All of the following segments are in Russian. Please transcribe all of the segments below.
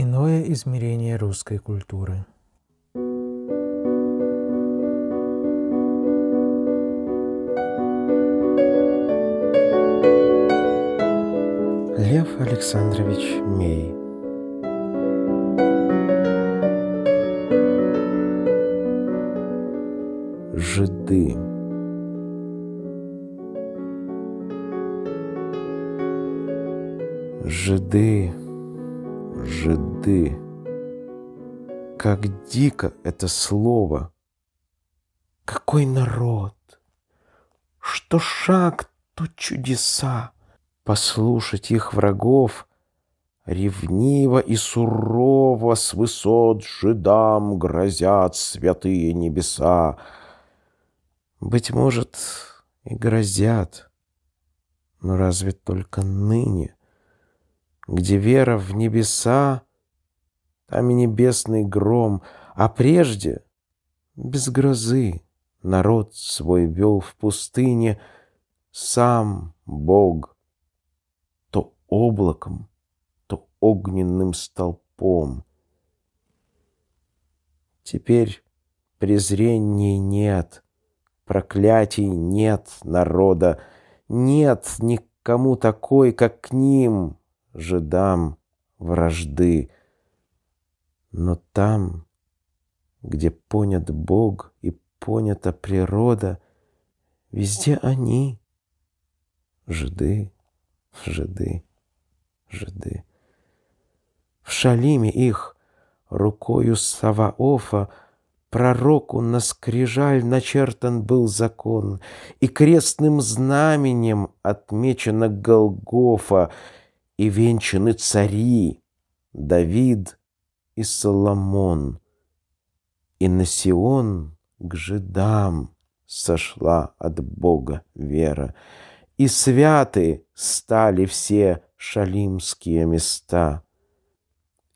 Иное измерение русской культуры. Лев Александрович Мей. Жиды. Жиды, жиды. Как дико это слово. Какой народ! Что шаг, то чудеса. Послушать их врагов ревниво и сурово с высот жидам грозят святые небеса. Быть может, и грозят, но разве только ныне, где вера в небеса, там и небесный гром, а прежде без грозы народ свой вел в пустыне сам Бог. Облаком, то огненным столпом. Теперь презрений нет, проклятий нет народа, нет никому такой, как к ним, жидам вражды. Но там, где понят Бог и понята природа, везде они, жиды, жиды. Жиды. В шалиме их рукою Саваофа пророку на скрижаль начертан был закон, и крестным знаменем отмечена Голгофа, и венчаны цари Давид и Соломон. И на Сион к жидам сошла от Бога вера, и святы стали все шалимские места,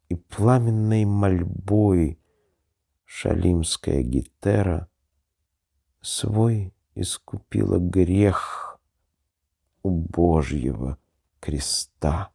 и пламенной мольбой шалимская гетера свой искупила грех у Божьего креста.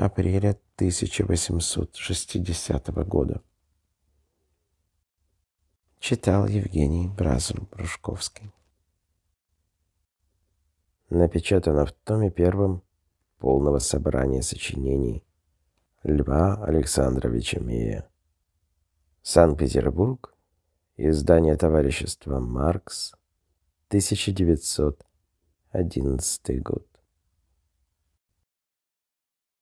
Апреля 1860 года. Читал Евгений Бразуль-Брушковский. Напечатано в томе 1 полного собрания сочинений Льва Александровича Мея. Санкт-Петербург. Издание товарищества Маркс. 1911 год.